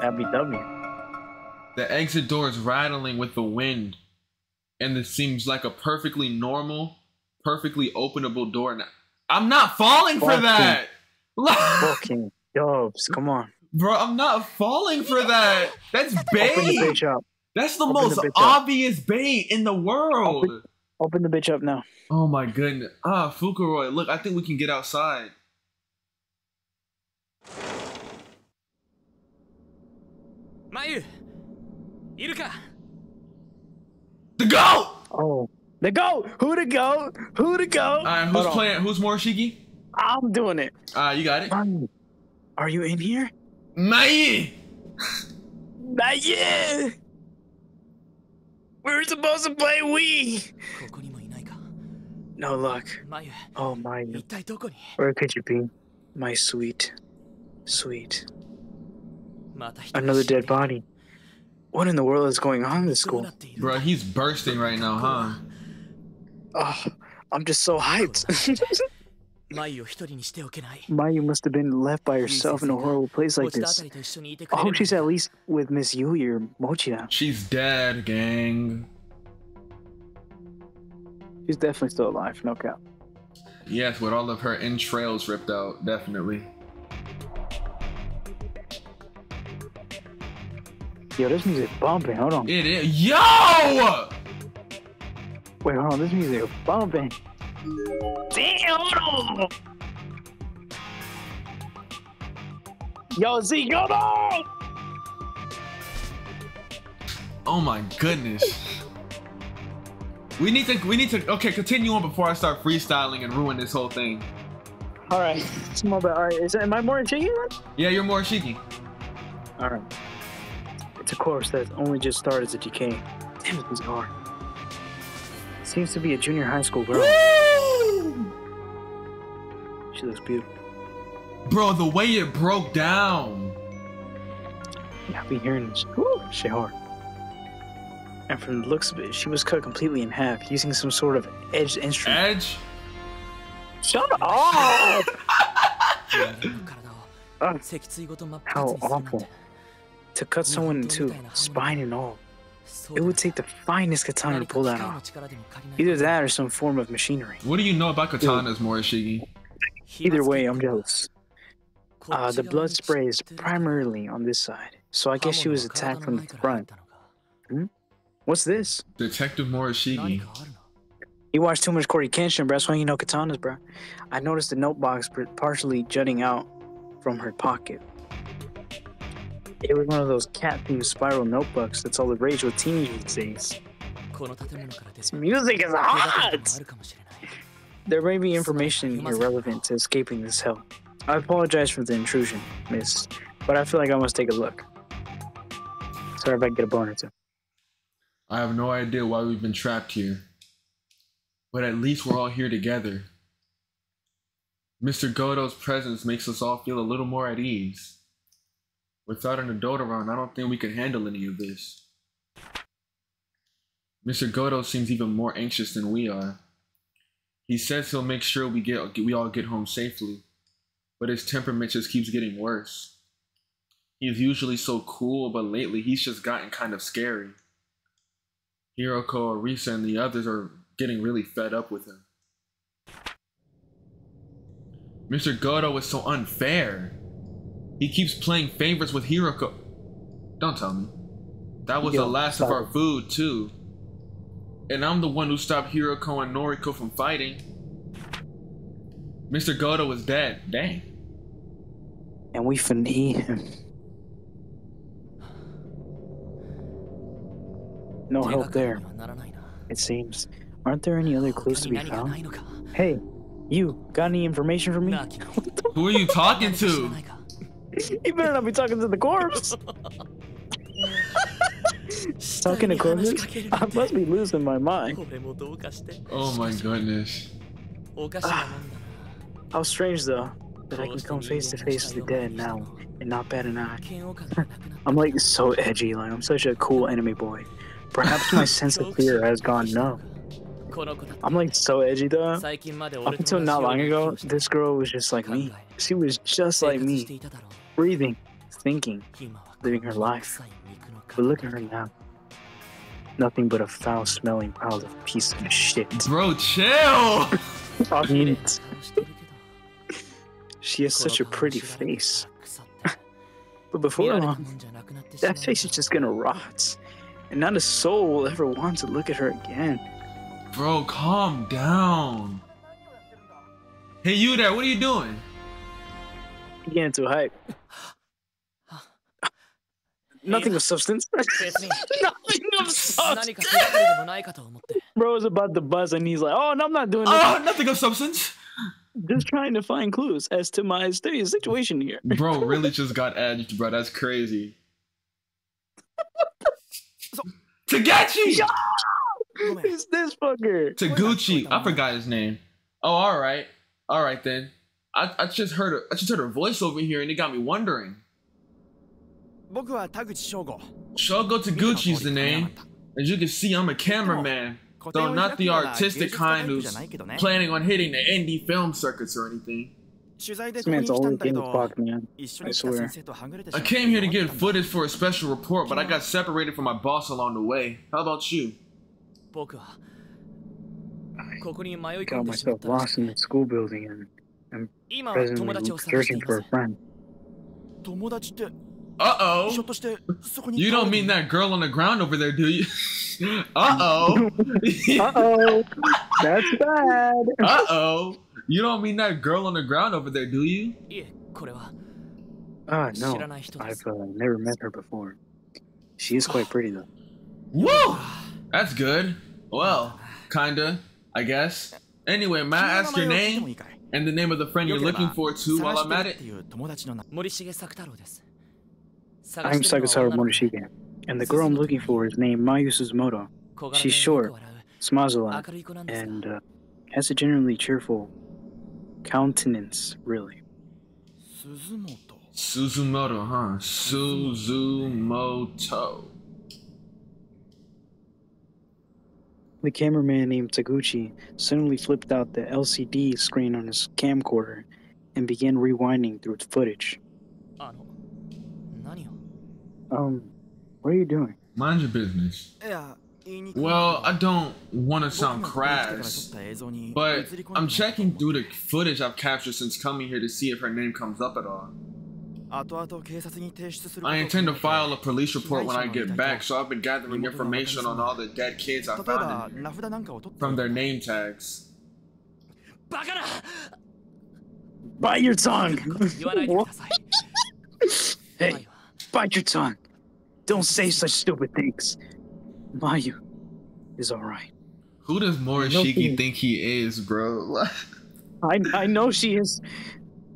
That'd be W. The exit door is rattling with the wind, and it seems like a perfectly normal, perfectly openable door. And I'm not falling for that. Fucking jobs, come on, bro. I'm not falling for that. That's bait. Open the bitch up. That's the most obvious bait in the world. Open the bitch up now. Oh my goodness. Ah, Fukuroi, look, I think we can get outside. Mayu, Iruka. The goat! Oh, the goat! Who the goat? Who the goat? All right, who's playing? Who's Morishige? I'm doing it. You got it. Are you in here? Mayu! Mayu! We were supposed to play Wii! No luck. Oh, Mayu. Where could you be? My sweet, sweet. Another dead body. What in the world is going on in this school? Bro, he's bursting right now, huh? Oh, I'm just so hyped. Mayu must have been left by herself in a horrible place like this. I hope she's at least with Miss Yui or Mochida. She's dead, gang. She's definitely still alive, no cap. Yes, with all of her entrails ripped out, definitely. Yo, this music bumping, hold on. It is. Yo! Wait, hold on, this music is bumping. Damn! Yo, Z, come on! Oh my goodness. We need to, okay, continue on before I start freestyling and ruin this whole thing. Alright, it's my bad. Alright, am I Morishige? Yeah, you're Morishige. Alright. It's a course that only just started at GK. Damn it, this is hard. Seems to be a junior high school girl. Woo! She looks beautiful. Bro, the way it broke down. Yeah, I've been hearing this. Woo! She hard. And from the looks of it, she was cut completely in half using some sort of edged instrument. Edge? Shut up! How awful. To cut someone in two, spine and all. It would take the finest katana to pull that off. Either that or some form of machinery. What do you know about katanas, Morishige? Either way, I'm jealous. The blood spray is primarily on this side, so I guess she was attacked from the front. Hmm? What's this? Detective Morishige. You watched too much Kori Kenshin, bro. That's why you know katanas, bro. I noticed the note box partially jutting out from her pocket. It was one of those cat-themed spiral notebooks that's all the rage with teenagers these days. This music is hot! There may be information irrelevant to escaping this hell. I apologize for the intrusion, miss, but I feel like I must take a look. Sorry if I get a bone or two. I have no idea why we've been trapped here, but at least we're all here together. Mr. Goto's presence makes us all feel a little more at ease. Without an adult around, I don't think we could handle any of this. Mr. Goto seems even more anxious than we are. He says he'll make sure we all get home safely, but his temperament just keeps getting worse. He's usually so cool, but lately he's just gotten kind of scary. Hiroko, Arisa, and the others are getting really fed up with him. Mr. Goto is so unfair. He keeps playing favorites with Hiroko. Don't tell me. That was the last of our food, too. And I'm the one who stopped Hiroko and Noriko from fighting. Mr. Goto is dead. Dang. And we finna eat him. No help there, it seems. Aren't there any other clues to be found? Hey, you, got any information for me? Who are you talking to? You better not be talking to the corpse. Talking to corpses? I must be losing my mind. Oh my goodness. How strange though, that I can come face to face with the dead now and not bat an eye. I'm like so edgy, like I'm such a cool anime boy. Perhaps my sense of fear has gone numb. I'm like so edgy though. Up until not long ago, this girl was just like me. She was just like me. Breathing, thinking, living her life. But look at her now. Nothing but a foul-smelling pile of piece of shit. Bro, chill! I mean, she has such a pretty face. But before long, that face is just gonna rot. And not a soul will ever want to look at her again. Bro, calm down. Hey, you there, what are you doing? I'm getting too hype. Nothing of substance. Nothing of substance. Bro's about to buzz and he's like, oh, no, I'm not doing that. Oh, nothing of substance. Just trying to find clues as to my mysterious situation here. Bro really just got edged, bro. That's crazy. Taguchi! It's this fucker. Taguchi. I forgot his name. Oh, all right. All right, then. I just heard a voice over here and it got me wondering. Shogo Taguchi's the name. As you can see, I'm a cameraman, though not the artistic kind who's planning on hitting the indie film circuits or anything. This man's always getting fucked, man. I swear. I came here to get footage for a special report, but I got separated from my boss along the way. How about you? I got myself lost in the school building and I'm presently searching for a friend. Uh-oh. You don't mean that girl on the ground over there, do you? Uh-oh. Uh-oh. That's bad. Uh-oh. You don't mean that girl on the ground over there, do you? Ah, no. I've never met her before. She is quite pretty, though. Woo! That's good. Well, kinda, I guess. Anyway, may I ask your name? And the name of the friend you're looking for, too, while I'm at it? I'm Sagasaru Morishige, and the girl I'm looking for is named Mayu Suzumoto. She's short, smiles a lot, and has a generally cheerful countenance, really. Suzumoto, huh? Suzumoto. The cameraman named Taguchi suddenly flipped out the LCD screen on his camcorder and began rewinding through the footage. What are you doing? Mind your business. Well, I don't want to sound crass, but I'm checking through the footage I've captured since coming here to see if her name comes up at all. I intend to file a police report when I get back, so I've been gathering information on all the dead kids I found in here, from their name tags. Bite your tongue! Hey! Bite your tongue. Don't say such stupid things. Mayu is alright. Who does Morishige think he is, bro? I know she is.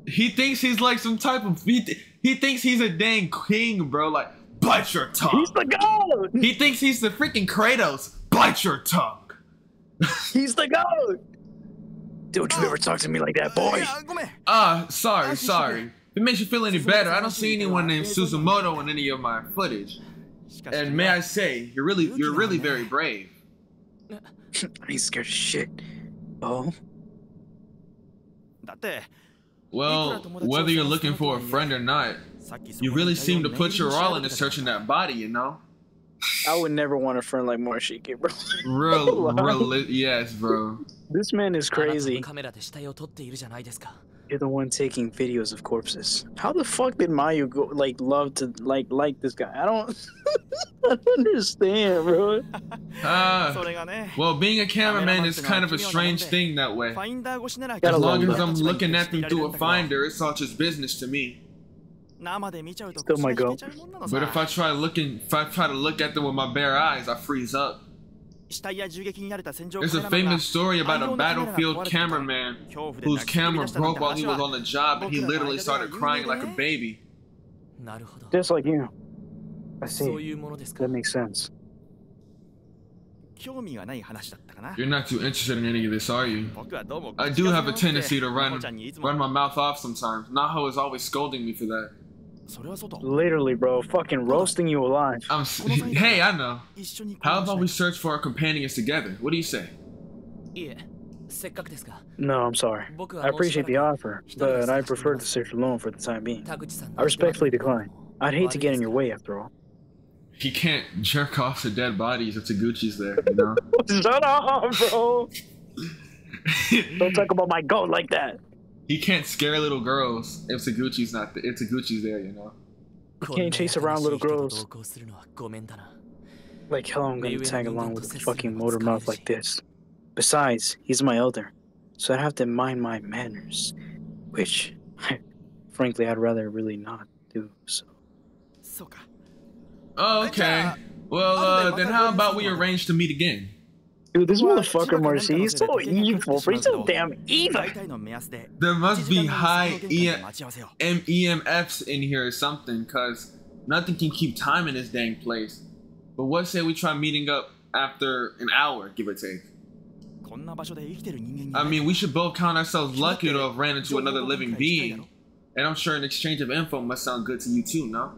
He thinks he's like some type of... He thinks he's a dang king, bro. Like, bite your tongue. He's the goat. He thinks he's the freaking Kratos. Bite your tongue. He's the goat. Don't you ever talk to me like that, boy. Sorry. If it makes you feel any better, I don't see anyone named Suzumoto in any of my footage. And may I say, you're really very brave. I ain't scared of shit. Oh? Well, whether you're looking for a friend or not, you really seem to put your all into searching that body, you know? I would never want a friend like Morishige, bro. Yes, bro. This man is crazy. You're the one taking videos of corpses. How the fuck did Mayu go, love to like this guy? I don't understand, bro. Well, being a cameraman is kind of a strange thing that way. As long as I'm looking at them through a finder, it's all just business to me. Still my goal. But if I try to look at them with my bare eyes, I freeze up. There's a famous story about a battlefield cameraman whose camera broke while he was on the job and he literally started crying like a baby. Just like you. I see. That makes sense. You're not too interested in any of this, are you? I do have a tendency to run my mouth off sometimes. Naho is always scolding me for that. Literally, bro, fucking roasting you alive. Hey, I know. How about we search for our companions together? What do you say? No, I'm sorry. I appreciate the offer, but I prefer to search alone for the time being. I respectfully decline. I'd hate to get in your way after all. He can't jerk off to dead bodies if Taguchi's there, you know? Shut up, bro! Don't talk about my goat like that. He can't scare little girls if Taguchi's not there, you know? He can't chase around little girls. Like hell, I'm gonna tag along with a fucking motor mouth like this. Besides, he's my elder, so I'd have to mind my manners, which, frankly, I'd rather really not do, so. Oh, okay. Well, then how about we arrange to meet again? Dude, this motherfucker, Marcy, he's so evil, but he's so damn evil. There must be high MEMFs in here or something, because nothing can keep time in this dang place. But what say we try meeting up after an hour, give or take? I mean, we should both count ourselves lucky to have ran into another living being. And I'm sure an exchange of info must sound good to you too, no?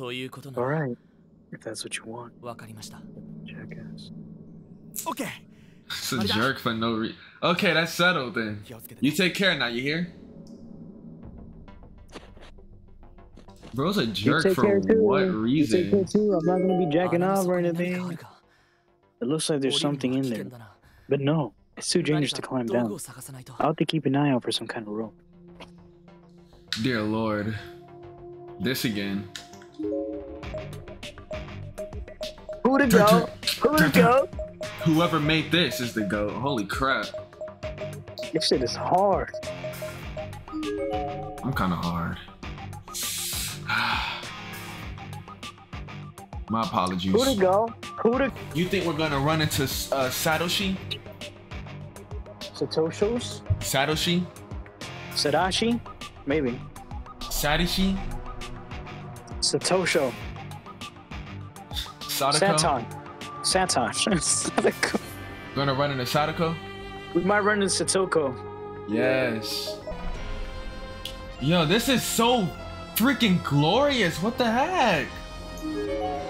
Alright, if that's what you want. Jackass. Okay. It's a jerk for no reason. Okay, that's settled then. You take care now, you hear? Bro's a jerk for what reason? You take care too. I'm not gonna be jacking off or anything. It looks like there's something in there. But no, it's too dangerous to climb down. I'll have to keep an eye out for some kind of rope. Dear Lord. This again. Who the goat? Who the goat? Whoever made this is the goat. Holy crap. This shit is hard. I'm kind of hard. My apologies. Who the goat? Who the... You think we're gonna run into Satoshi? Satoshos? Satoshi? Sadashi? Maybe. Sadashi? Satosho. Sadako? Sadako. Gonna run into Sadako? We might run into Satoko. Yes. Yo, this is so freaking glorious. What the heck?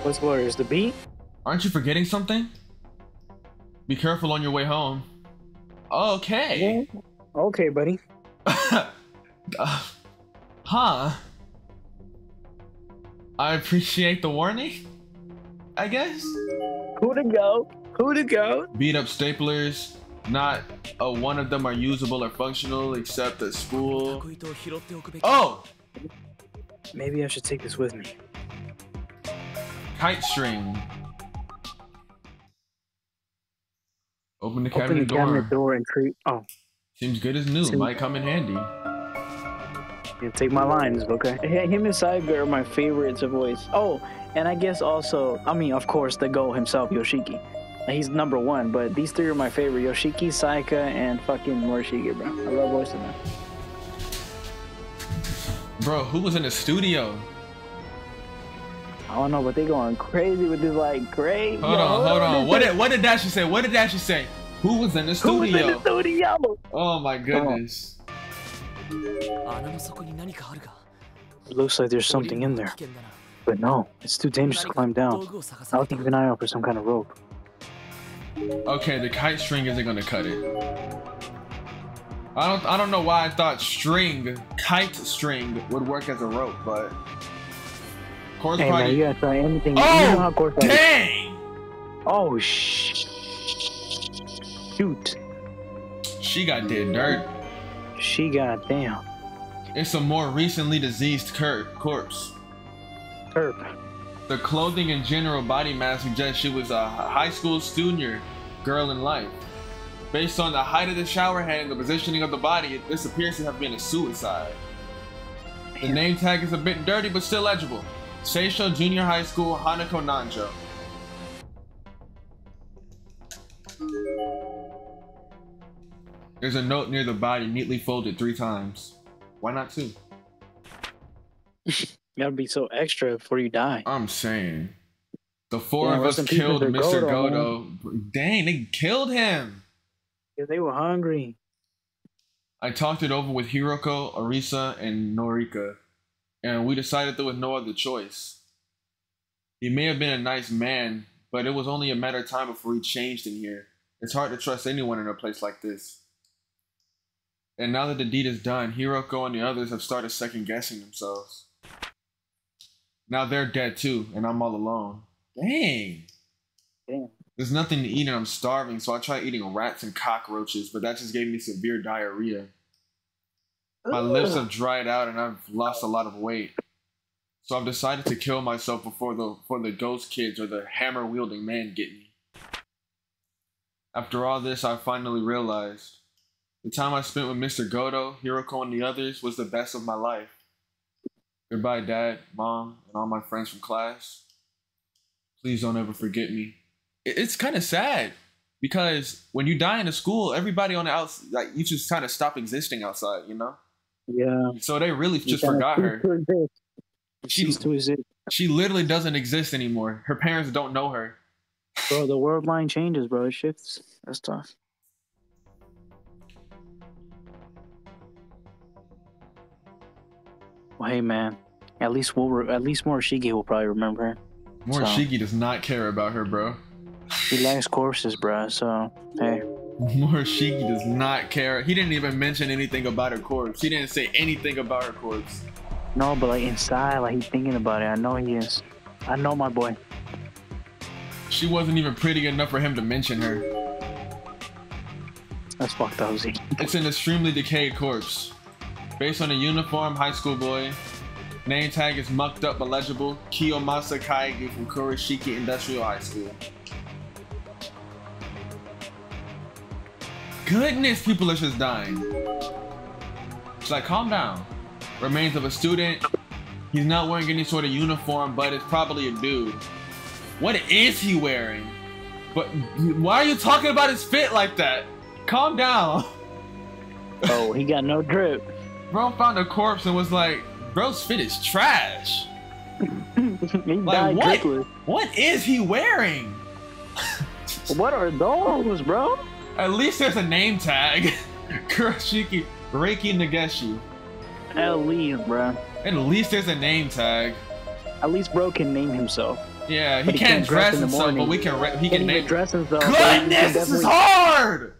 What's glorious? The beat? Aren't you forgetting something? Be careful on your way home. Okay. Yeah. Okay, buddy. Huh? I appreciate the warning, I guess. Who to go? Who to go? Beat up staplers. Not one of them are usable or functional except at school. Oh! Maybe I should take this with me. Kite string. Open the cabinet door. Open the cabinet door and creep. Oh. Seems good as new. Might come in handy. Take my lines, okay? Him and Saiga are my favorite to voice. Oh, and I guess also, I mean, of course, the goat himself, Yoshiki. He's number one, but these three are my favorite. Yoshiki, Saiga, and fucking Morishige, bro. I love voicing them. Bro, who was in the studio? I don't know, but they going crazy with this, like, great. Hold on. What did Dashi say? What did Dashi say? Who was in the studio? Who was in the studio? Oh, my goodness. Oh. It looks like there's something in there, but no, it's too dangerous to climb down. I'll keep an eye out for some kind of rope. Okay, the kite string isn't gonna cut it. I don't know why I thought kite string would work as a rope, but course hey, party. Man, you gotta try anything. Oh, you know how course dang! Party. Oh shoot! She got dead dirt. She got down. It's a more recently deceased corpse. The clothing and general body mass suggests she was a high school junior girl in life. Based on the height of the shower head and the positioning of the body, this appears to have been a suicide. The name tag is a bit dirty but still legible. Seisho Junior High School, Hanako Nanjo. There's a note near the body, neatly folded 3 times. Why not 2? You gotta be so extra before you die. I'm saying. The 4 of us killed Mr. Godo. Dang, they killed him. Yeah, they were hungry. I talked it over with Hiroko, Arisa, and Norika, and we decided there was no other choice. He may have been a nice man, but it was only a matter of time before he changed in here. It's hard to trust anyone in a place like this. And now that the deed is done, Hiroko and the others have started second-guessing themselves. Now they're dead too, and I'm all alone. Dang. Damn. There's nothing to eat and I'm starving, so I tried eating rats and cockroaches, but that just gave me severe diarrhea. My lips have dried out and I've lost a lot of weight. So I've decided to kill myself before the ghost kids or the hammer-wielding man get me. After all this, I finally realized the time I spent with Mr. Goto, Hiroko, and the others was the best of my life. Goodbye, Dad, Mom, and all my friends from class. Please don't ever forget me. It's kind of sad because when you die in a school, everybody on the outside, like, you just kind of stop existing outside, you know? Yeah. So they really just forgot her. She literally doesn't exist anymore. Her parents don't know her. Bro, the world mind changes, bro. It shifts. That's tough. Well, hey, man. At least Morishige will probably remember her. Morishige does not care about her, bro. He likes courses, bro. So hey. Morishige does not care. He didn't even mention anything about her corpse. He didn't say anything about her corpse. No, but like inside, like he's thinking about it. I know he is. I know my boy. She wasn't even pretty enough for him to mention her. That's fucked up, Z. It's an extremely decayed corpse. Based on a uniform high school boy, name tag is mucked up but legible, Kiyomasa Kaigi from Kurashiki Industrial High School. Goodness, people are just dying. It's like, calm down. Remains of a student. He's not wearing any sort of uniform, but it's probably a dude. What is he wearing? But why are you talking about his fit like that? Calm down. Oh, he got no drip. Bro found a corpse and was like, bro's fit is trash. Like, what is he wearing? What are those, bro? At least there's a name tag. Kurashiki Reiki Nageshi. At least, bro. At least there's a name tag. At least bro can name himself. Yeah, he can't dress himself, but we can. He can name dress himself. Goodness, this is hard.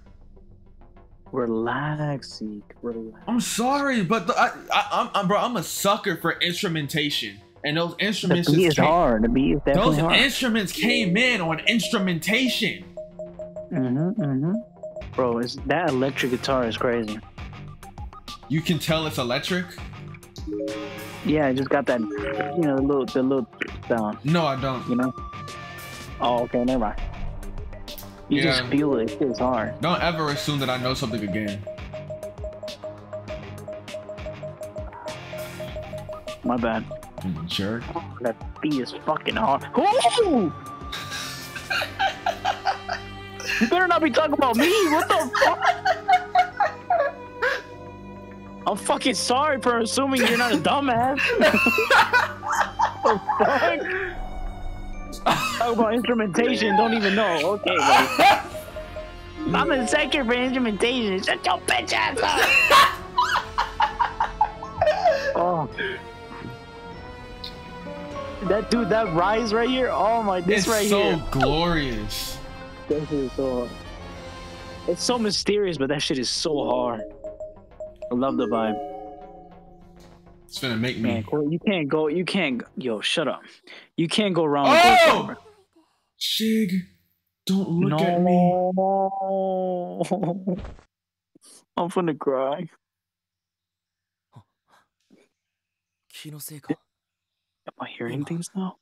Relax, Zeke. Relax. I'm sorry, but I'm a sucker for instrumentation, and those instruments. The beat is hard. The beat is definitely hard. Those instruments came in on instrumentation. Bro, is that electric guitar is crazy. You can tell it's electric? Yeah, I just got that, you know, the little sound. No, I don't. You know? Oh, okay, never mind. You just feel it. It's hard. Don't ever assume that I know something again. My bad. Jerk. Oh, that beat is fucking hard. Ooh! You better not be talking about me. What the fuck? I'm fucking sorry for assuming you're not a dumbass. What the fuck? Talk about instrumentation, don't even know. Okay, bro. I'm a sucker for instrumentation. Shut your bitch ass up. Oh. That dude, that rise right here. Oh my, this right here. It's so glorious. This is so hard. It's so mysterious, but that shit is so hard. I love the vibe. It's gonna make me. Man, Corey, you can't go. Yo, shut up. You can't go wrong with this camera. Shig, don't look at me. I'm gonna cry. Am I hearing things now?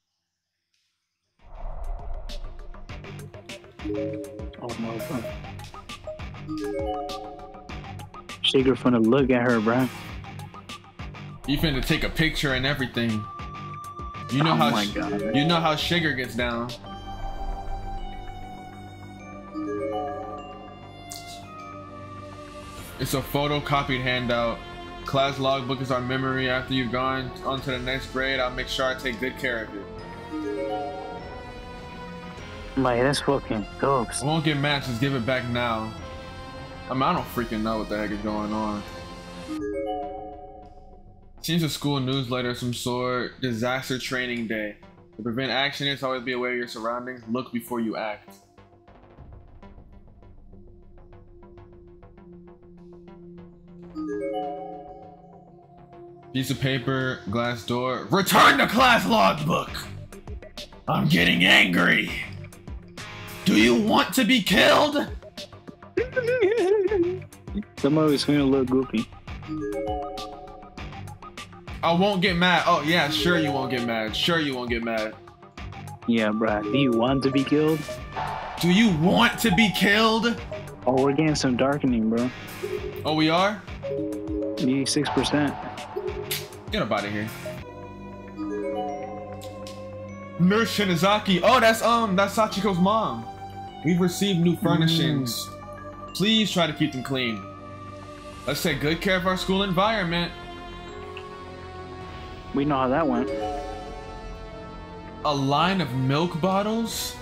Oh no. You're finna look at her, bro. You finna take a picture and everything. You know God. You know how Sugar gets down. It's a photocopied handout. Class logbook is our memory. After you've gone on to the next grade, I'll make sure I take good care of it. Like, that's fucking dope. I won't get mad. Just give it back now. I mean, I don't freaking know what the heck is going on. Seems a school newsletter of some sort. Disaster training day. To prevent accidents, always be aware of your surroundings. Look before you act. Piece of paper, glass door. Return the class logbook! I'm getting angry! Do you want to be killed? Somebody's gonna look goofy. I won't get mad. Oh yeah, sure you won't get mad. Sure you won't get mad. Yeah, bruh. Do you want to be killed? Do you want to be killed? Oh, we're getting some darkening, bro. Oh, we are? 86%. Get up out of here. Nurse Shinazaki. Oh, that's Sachiko's mom. We've received new furnishings. Please try to keep them clean. Let's take good care of our school environment. We know how that went. A line of milk bottles?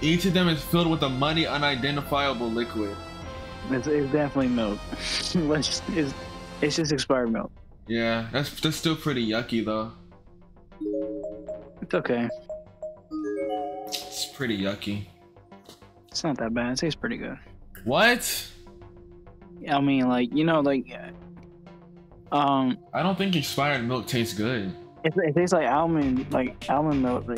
Each of them is filled with a muddy, unidentifiable liquid. It's definitely milk. It's just expired milk. Yeah, that's still pretty yucky though. It's okay. It's pretty yucky. It's not that bad. It tastes pretty good. What? I mean, like, you know, like, I don't think expired milk tastes good. It tastes like almond milk.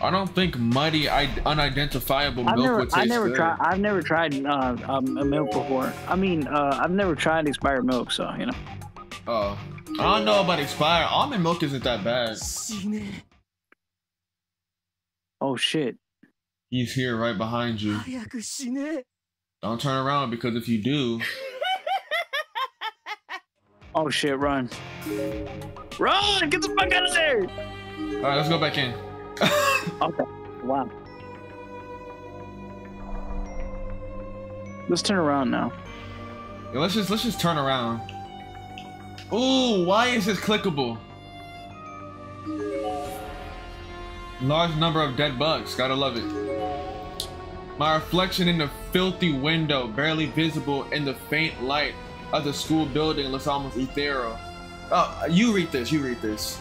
I don't think muddy, unidentifiable milk would taste good. I've never tried a milk before. I mean, I've never tried expired milk, so, you know. Oh, I don't know about expired. Almond milk isn't that bad. Oh, shit. He's here right behind you. Don't turn around, because if you do... Oh, shit, run. Run! Get the fuck out of there! All right, let's go back in. Okay. Wow. Let's turn around now. Yeah, let's just turn around. Ooh, why is this clickable? Large number of dead bugs. Gotta love it. My reflection in the filthy window, barely visible in the faint light of the school building, looks almost ethereal. Oh, you read this. You read this.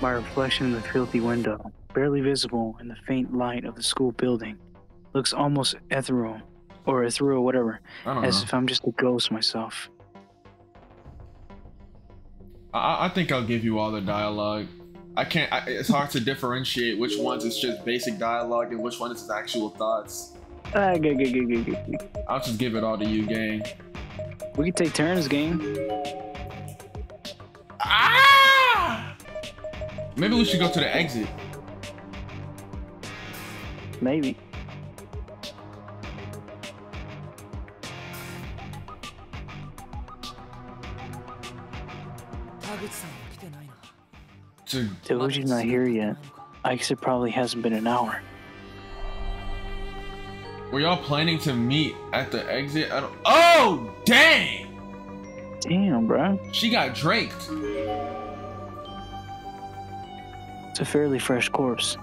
My reflection in the filthy window, barely visible in the faint light of the school building, looks almost ethereal, or ethereal, whatever, as if I'm just a ghost myself. I think I'll give you all the dialogue. It's hard to differentiate which ones is just basic dialogue and which one is actual thoughts. I'll just give it all to you, gang. We can take turns, gang. Maybe we should go to the exit. Maybe. Taguchi's not here yet. I guess it probably hasn't been an hour. Were y'all planning to meet at the exit? I don't. Oh, dang! Damn, bro. She got draked. It's a fairly fresh corpse.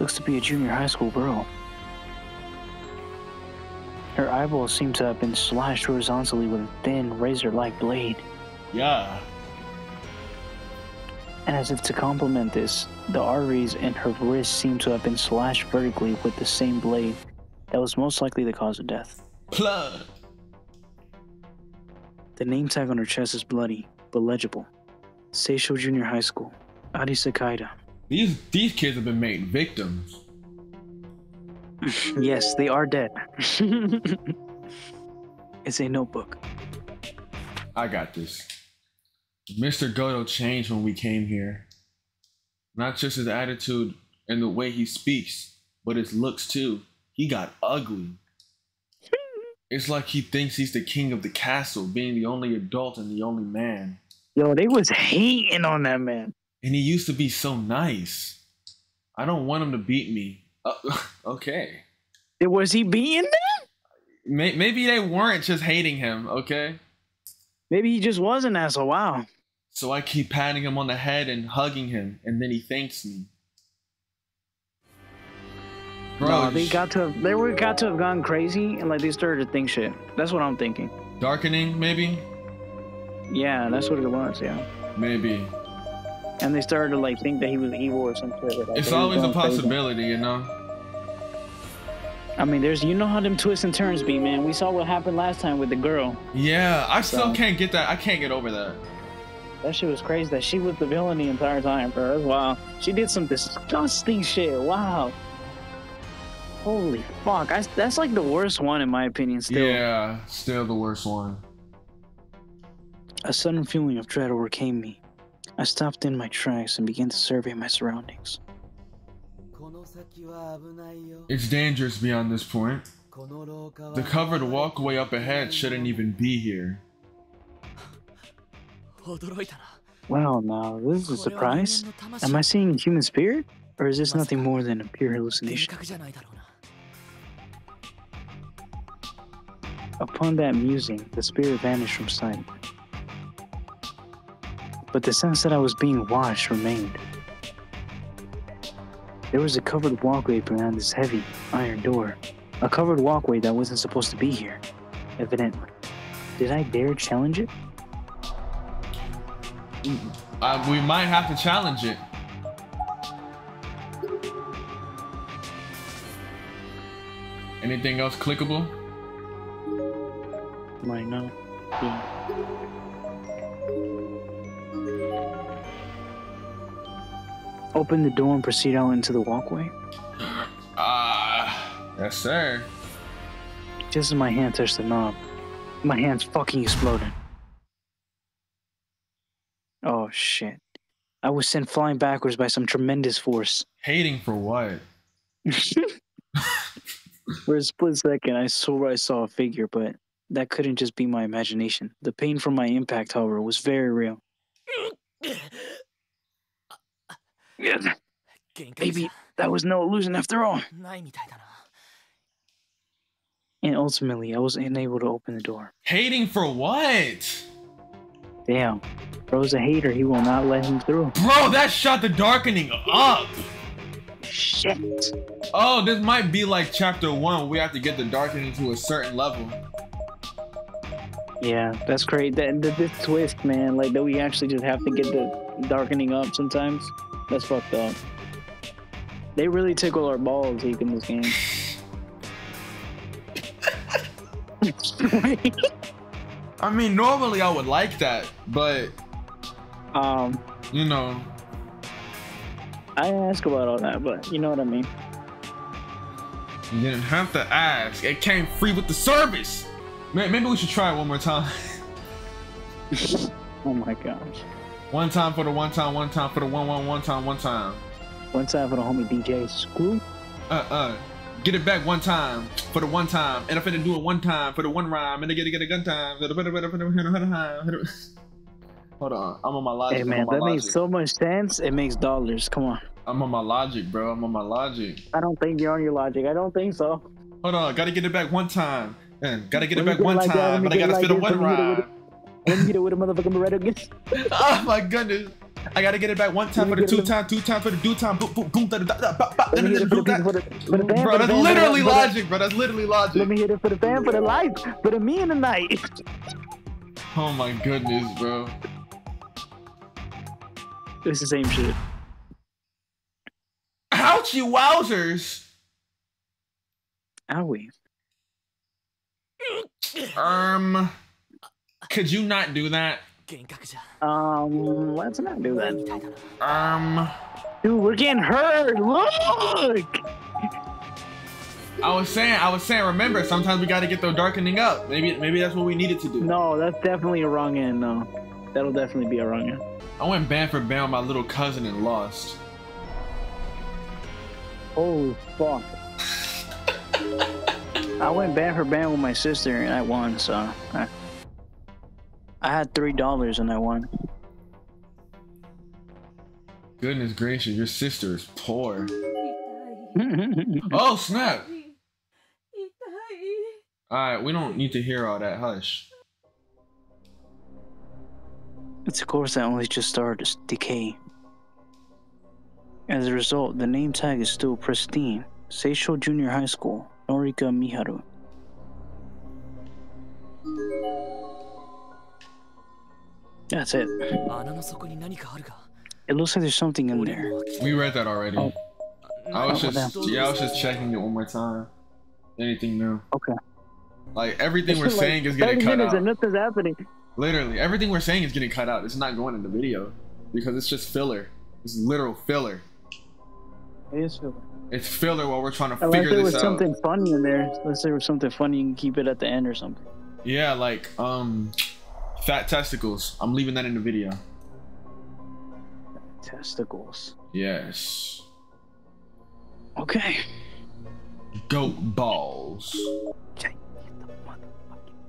Looks to be a junior high school girl. Her eyeballs seem to have been slashed horizontally with a thin, razor-like blade. Yeah. And as if to complement this, the arteries in her wrist seem to have been slashed vertically with the same blade that was most likely the cause of death. Blood! The name tag on her chest is bloody, but legible. Seisho Junior High School, Adi Sakaida. These kids have been made victims. Yes, they are dead. It's a notebook. I got this. Mr. Goto changed when we came here. Not just his attitude and the way he speaks, but his looks too. He got ugly. It's like he thinks he's the king of the castle, being the only adult and the only man. Yo, they was hating on that man. And he used to be so nice. I don't want him to beat me. Okay. Was he beating them? Maybe they weren't just hating him, okay? Maybe he just was an asshole, wow. So I keep patting him on the head and hugging him, and then he thanks me. Bro, no, they got to have gone crazy, and like they started to think shit. That's what I'm thinking. Darkening, maybe? Yeah, that's what it was, yeah. Maybe. And they started to like think that he was evil or something. Like, it's always a possibility, you know? I mean, there's, you know how them twists and turns be, man. We saw what happened last time with the girl. Yeah, I still can't get that. I can't get over that. That shit was crazy that she was the villain the entire time, bro. Wow. She did some disgusting shit. Wow. Holy fuck. That's like the worst one in my opinion still. Yeah, still the worst one. A sudden feeling of dread overcame me. I stopped in my tracks and began to survey my surroundings. It's dangerous beyond this point. The covered walkway up ahead shouldn't even be here. Wow, now this is a surprise. Am I seeing human spirit? Or is this nothing more than a pure hallucination? Upon that musing, the spirit vanished from sight. But the sense that I was being watched remained. There was a covered walkway behind this heavy iron door. A covered walkway that wasn't supposed to be here, evidently. Did I dare challenge it? We might have to challenge it. Anything else clickable? Might not. Yeah. Open the door and proceed out into the walkway. Yes, sir. Just as my hand touched the knob, my hands fucking exploded. Oh shit. I was sent flying backwards by some tremendous force. Hating for what? For a split second, I swore I saw a figure, but that couldn't just be my imagination. The pain from my impact, however, was very real. Maybe that was no illusion after all. And ultimately, I was unable to open the door. Hating for what? Damn. Bro's a hater. He will not let him through. Bro, that shot the darkening up. Shit. Oh, this might be like chapter 1. We have to get the darkening to a certain level. Yeah, that's great. This twist, man. Like, that we actually just have to get the darkening up sometimes. That's fucked up. They really tickle our balls, Zeke, in this game. I mean, normally I would like that, but you know, I didn't ask about all that, but you know what I mean. You didn't have to ask. It came free with the service. Maybe we should try it one more time. Oh my gosh. One time for the one time for the one time. One time for the homie DJ Screw. Get it back one time for the one time, and I'm finna do it one time for the one rhyme, and I get a gun time. Hold on, I'm on my logic. Hey man, that makes so much sense. It makes dollars. Come on. I'm on my logic, bro. I'm on my logic. I don't think you're on your logic. I don't think so. Hold on, gotta get it back one time, and gotta get it back one time, but I gotta spit a one rhyme. Let me get it with a motherfucking Beretta again. Oh my goodness. I gotta get it back one time for the two time for the do time. Boom, boom, boom, da da da da da. Bro, that's literally logic, bro. That's literally logic. Let me hit it for the fan, for the life, for the me in the night. Oh my goodness, bro. It's the same shit. Ouchie wowzers. Owie. Could you not do that? Let's not do that. Dude, we're getting hurt. Look. I was saying. Remember, sometimes we gotta get the darkening up. Maybe that's what we needed to do. No, that's definitely a wrong end. No, that'll definitely be a wrong end. I went band for band with my little cousin and lost. Holy fuck! I went band for band with my sister and I won. So. I had $3 and I won. Goodness gracious, your sister is poor. Oh snap! Alright, we don't need to hear all that, hush. It's a course that only just started to decay. As a result, the name tag is still pristine. Seisho Junior High School, Norika Miharu. That's it. It looks like there's something in there. We read that already. Oh. I was just checking it one more time. anything new. Okay. Like everything we're saying is getting cut out. And nothing's happening. Literally, everything we're saying is getting cut out. It's not going in the video because it's just filler. It's literal filler. It is filler. It's filler while we're trying to figure this out. Unless there was something funny in there. Unless there was something funny, you can keep it at the end or something. Yeah, like fat testicles. I'm leaving that in the video. Testicles. Yes. Okay. Goat balls.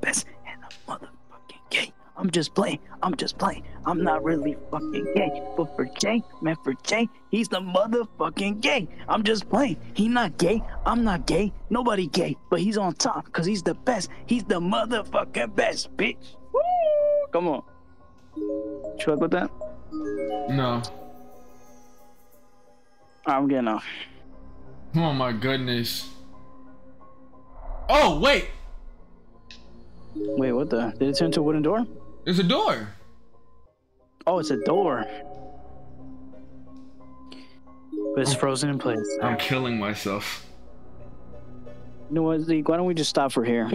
Best and a motherfucking gay. I'm just playing. I'm just playing. I'm not really fucking gay. But for Jay, man, for Jay, he's the motherfucking gay. I'm just playing. He not gay. I'm not gay. Nobody gay. But he's on top because he's the best. He's the motherfucking best, bitch. Woo! Come on. Truck with that? No. I'm getting off. Oh my goodness. Oh wait. Wait, what the? Did it turn to a wooden door? It's a door. Oh, it's a door. But it's frozen in place. I'm killing myself. You know what, Zeke? Why don't we just stop for here?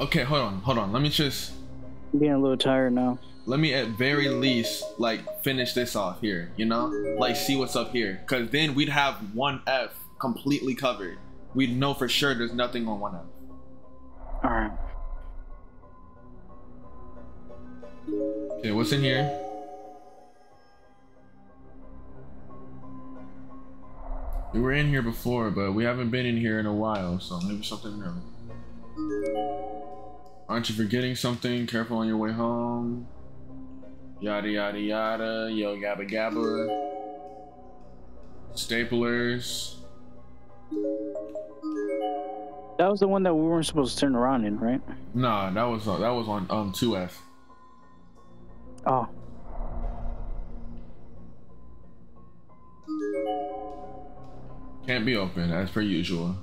Okay, hold on, hold on. Let me just... I'm getting a little tired now. Let me at very least, like, finish this off here, you know? Like, see what's up here. Because then we'd have 1F completely covered. We'd know for sure there's nothing on 1F. All right. Okay, what's in here? We were in here before, but we haven't been in here in a while, so maybe something new. Aren't you forgetting something? Careful on your way home. Yada yada yada. Yo gabba gabba. Staplers. That was the one that we weren't supposed to turn around in, right? Nah, that was on 2F. Oh. Can't be open as per usual.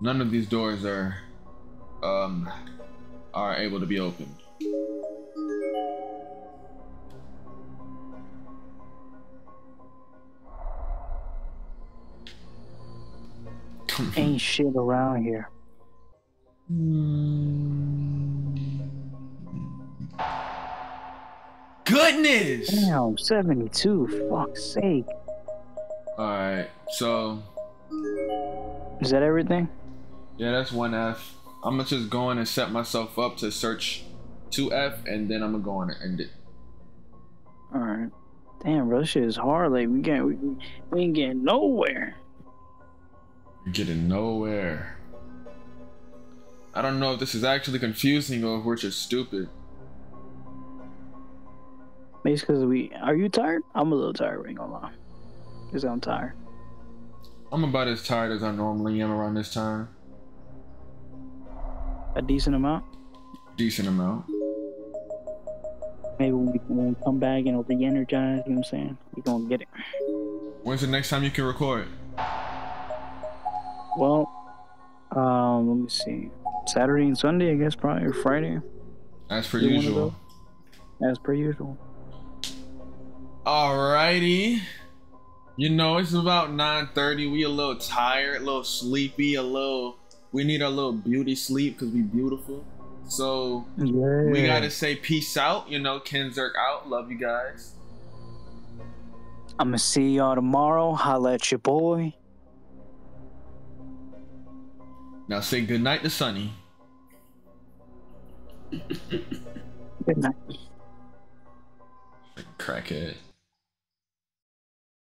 None of these doors are able to be opened. Ain't shit around here. Goodness! Damn, 72, fuck's sake. Alright, so... Is that everything? Yeah, that's 1F. I'm gonna just go in and set myself up to search 2F, and then I'm gonna go in and end it. All right. Damn, bro, this shit is hard. Like we ain't getting nowhere. You're getting nowhere. I don't know if this is actually confusing or if we're just stupid. It's because we. Are you tired? I'm a little tired. Ain't gonna lie. Cause I'm tired. I'm about as tired as I normally am around this time. A decent amount? Decent amount. Maybe when we come back and we'll be energized, you know what I'm saying? We're gonna get it. When's the next time you can record? Well, let me see. Saturday and Sunday, I guess, probably, or Friday. As per usual. As per usual. Alrighty. You know, it's about 9:30. We a little tired, a little sleepy, a little... We need our little beauty sleep because we beautiful. So yeah. We gotta say peace out. You know, KenZerk out. Love you guys. I'ma see y'all tomorrow. Holla at your boy. Now say goodnight to Sunny. Good night. Crackhead.